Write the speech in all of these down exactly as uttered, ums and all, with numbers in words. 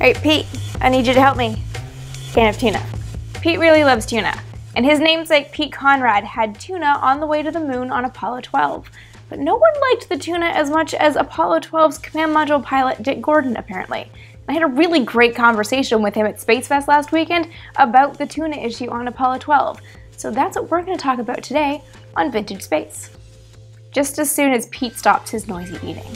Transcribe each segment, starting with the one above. All right, Pete, I need you to help me. Can of tuna. Pete really loves tuna, and his namesake Pete Conrad had tuna on the way to the moon on Apollo twelve. But no one liked the tuna as much as Apollo twelve's command module pilot Dick Gordon, apparently. I had a really great conversation with him at Space Fest last weekend about the tuna issue on Apollo twelve. So that's what we're going to talk about today on Vintage Space. Just as soon as Pete stops his noisy eating.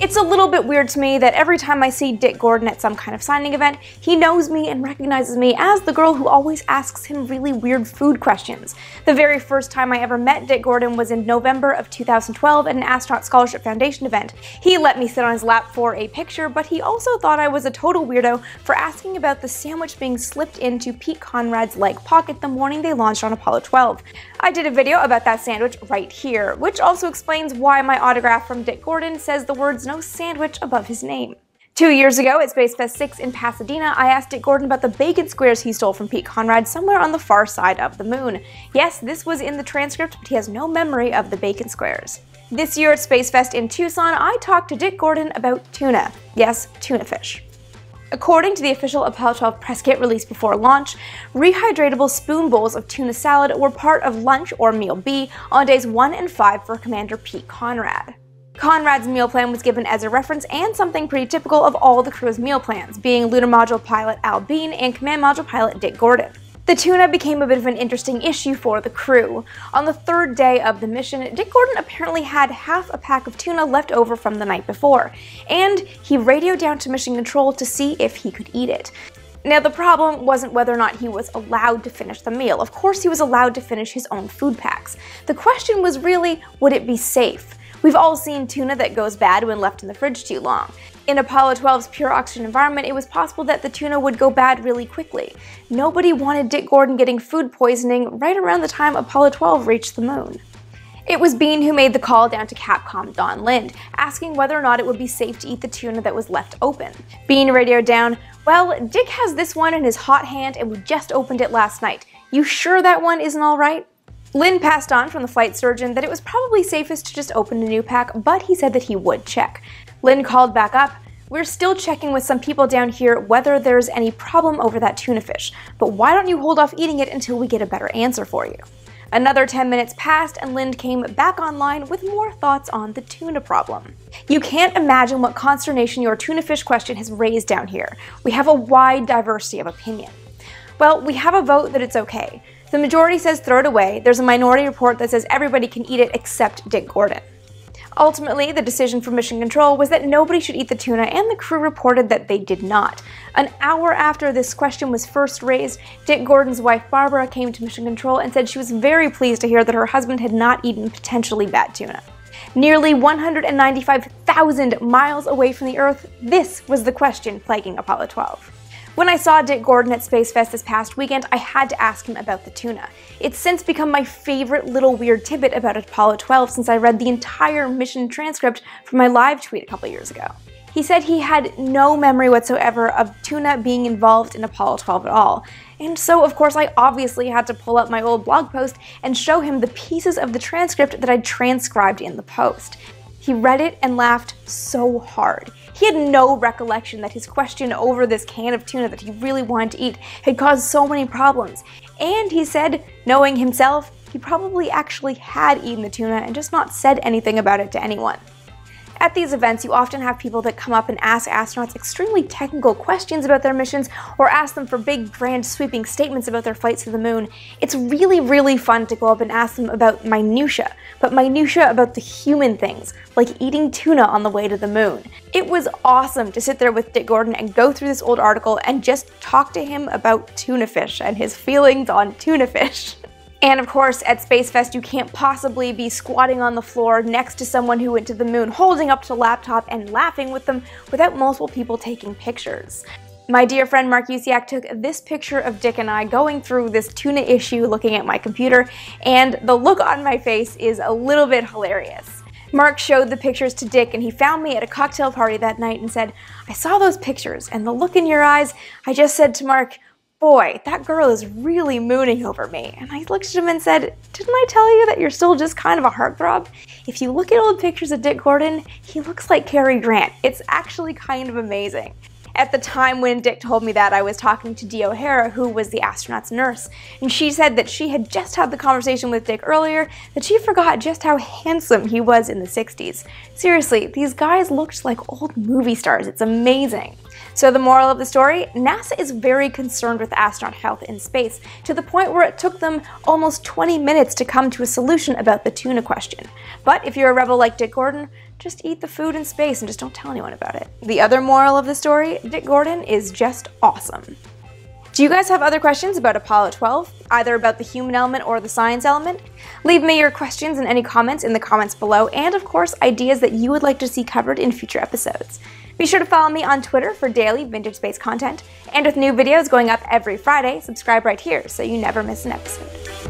It's a little bit weird to me that every time I see Dick Gordon at some kind of signing event, he knows me and recognizes me as the girl who always asks him really weird food questions. The very first time I ever met Dick Gordon was in November of two thousand twelve at an Astronaut Scholarship Foundation event. He let me sit on his lap for a picture, but he also thought I was a total weirdo for asking about the sandwich being slipped into Pete Conrad's leg pocket the morning they launched on Apollo twelve. I did a video about that sandwich right here, which also explains why my autograph from Dick Gordon says the words no sandwich above his name. Two years ago at Space Fest six in Pasadena, I asked Dick Gordon about the bacon squares he stole from Pete Conrad somewhere on the far side of the moon. Yes, this was in the transcript, but he has no memory of the bacon squares. This year at Space Fest in Tucson, I talked to Dick Gordon about tuna. Yes, tuna fish. According to the official Apollo twelve press kit released before launch, rehydratable spoon bowls of tuna salad were part of lunch or meal B on days one and five for Commander Pete Conrad. Conrad's meal plan was given as a reference and something pretty typical of all the crew's meal plans, being Lunar Module pilot Al Bean and Command Module pilot Dick Gordon. The tuna became a bit of an interesting issue for the crew. On the third day of the mission, Dick Gordon apparently had half a pack of tuna left over from the night before, and he radioed down to Mission Control to see if he could eat it. Now, the problem wasn't whether or not he was allowed to finish the meal. Of course he was allowed to finish his own food packs. The question was really, would it be safe? We've all seen tuna that goes bad when left in the fridge too long. In Apollo twelve's pure oxygen environment, it was possible that the tuna would go bad really quickly. Nobody wanted Dick Gordon getting food poisoning right around the time Apollo twelve reached the moon. It was Bean who made the call down to Capcom Don Lind, asking whether or not it would be safe to eat the tuna that was left open. Bean radioed down, "Well, Dick has this one in his hot hand and we just opened it last night. You sure that one isn't all right?" Lynn passed on from the flight surgeon that it was probably safest to just open a new pack, but he said that he would check. Lynn called back up, "We're still checking with some people down here whether there's any problem over that tuna fish, but why don't you hold off eating it until we get a better answer for you?" Another ten minutes passed and Lind came back online with more thoughts on the tuna problem. You can't imagine what consternation your tuna fish question has raised down here. We have a wide diversity of opinion. Well, we have a vote that it's okay. The majority says throw it away. There's a minority report that says everybody can eat it except Dick Gordon. Ultimately, the decision from Mission Control was that nobody should eat the tuna, and the crew reported that they did not. An hour after this question was first raised, Dick Gordon's wife Barbara came to Mission Control and said she was very pleased to hear that her husband had not eaten potentially bad tuna. Nearly one hundred ninety-five thousand miles away from the Earth, this was the question plaguing Apollo twelve. When I saw Dick Gordon at Space Fest this past weekend, I had to ask him about the tuna. It's since become my favorite little weird tidbit about Apollo twelve since I read the entire mission transcript from my live tweet a couple years ago. He said he had no memory whatsoever of tuna being involved in Apollo twelve at all. And so, of course, I obviously had to pull up my old blog post and show him the pieces of the transcript that I'd transcribed in the post. He read it and laughed so hard. He had no recollection that his question over this can of tuna that he really wanted to eat had caused so many problems. And he said, knowing himself, he probably actually had eaten the tuna and just not said anything about it to anyone. At these events, you often have people that come up and ask astronauts extremely technical questions about their missions or ask them for big, grand, sweeping statements about their flights to the moon. It's really, really fun to go up and ask them about minutiae, but minutiae about the human things, like eating tuna on the way to the moon. It was awesome to sit there with Dick Gordon and go through this old article and just talk to him about tuna fish and his feelings on tuna fish. And of course, at Space Fest, you can't possibly be squatting on the floor next to someone who went to the moon, holding up to a laptop and laughing with them without multiple people taking pictures. My dear friend Mark Usiak took this picture of Dick and I going through this tuna issue looking at my computer, and the look on my face is a little bit hilarious. Mark showed the pictures to Dick and he found me at a cocktail party that night and said, "I saw those pictures and the look in your eyes, I just said to Mark, boy, that girl is really mooning over me. And I looked at him and said, didn't I tell you that you're still just kind of a heartthrob? If you look at old pictures of Dick Gordon, he looks like Cary Grant. It's actually kind of amazing. At the time when Dick told me that, I was talking to Dee O'Hara, who was the astronaut's nurse, and she said that she had just had the conversation with Dick earlier, that she forgot just how handsome he was in the sixties. Seriously, these guys looked like old movie stars. It's amazing. So the moral of the story, NASA is very concerned with astronaut health in space, to the point where it took them almost twenty minutes to come to a solution about the tuna question. But if you're a rebel like Dick Gordon, just eat the food in space and just don't tell anyone about it. The other moral of the story, Dick Gordon is just awesome. Do you guys have other questions about Apollo twelve, either about the human element or the science element? Leave me your questions and any comments in the comments below, and of course ideas that you would like to see covered in future episodes. Be sure to follow me on Twitter for daily Vintage Space content, and with new videos going up every Friday, subscribe right here so you never miss an episode.